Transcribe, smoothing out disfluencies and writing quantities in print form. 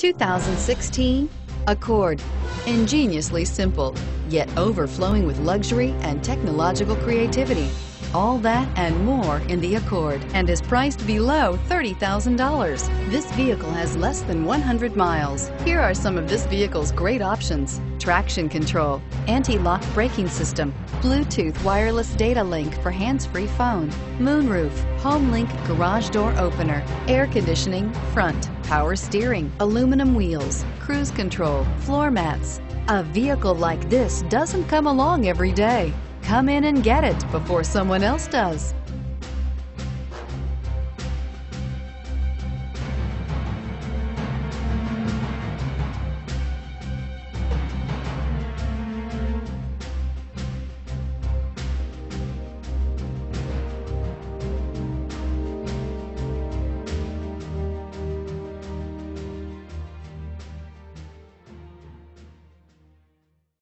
2016 Accord. Ingeniously simple, yet overflowing with luxury and technological creativity. All that and more in the Accord, and is priced below $30,000. This vehicle has less than 100 miles. Here are some of this vehicle's great options: traction control, anti-lock braking system, Bluetooth wireless data link for hands-free phone, moonroof, HomeLink garage door opener, air conditioning, front, power steering, aluminum wheels, cruise control, floor mats. A vehicle like this doesn't come along every day. Come in and get it before someone else does.